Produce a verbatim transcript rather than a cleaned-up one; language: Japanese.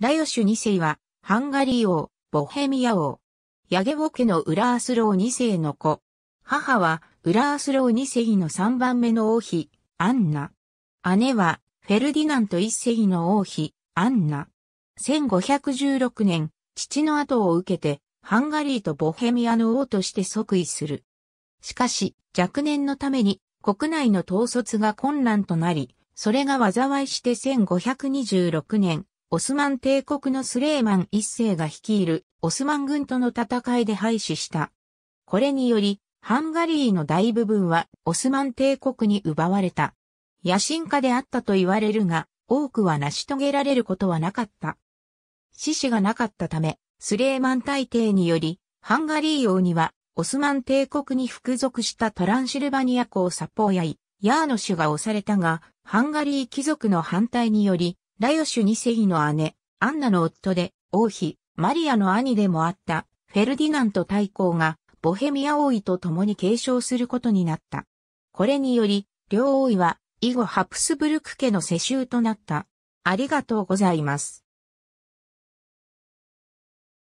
ラヨシュに世は、ハンガリー王、ボヘミア王。ヤゲウォ家のウラースローに世の子。母は、ウラースローに世のさんばんめの王妃、アンナ。姉は、フェルディナントいっせいの王妃、アンナ。せんごひゃくじゅうろくねん、父の後を受けて、ハンガリーとボヘミアの王として即位する。しかし、若年のために、国内の統率が困難となり、それが災いしてせんごひゃくにじゅうろくねん、オスマン帝国のスレイマンいっせいが率いる、オスマン軍との戦いで敗死した。これにより、ハンガリーの大部分はオスマン帝国に奪われた。野心家であったと言われるが、多くは成し遂げられることはなかった。死士がなかったため、スレイマン大帝により、ハンガリー王には、オスマン帝国に服属したトランシルバニア公サポーヤイ、ヤーノシュが押されたが、ハンガリー貴族の反対により、ラヨシュにせいの姉、アンナの夫で、王妃、マリアの兄でもあった、フェルディナント大公が、ボヘミア王位と共に継承することになった。これにより、両王位は、以後ハプスブルク家の世襲となった。ありがとうございます。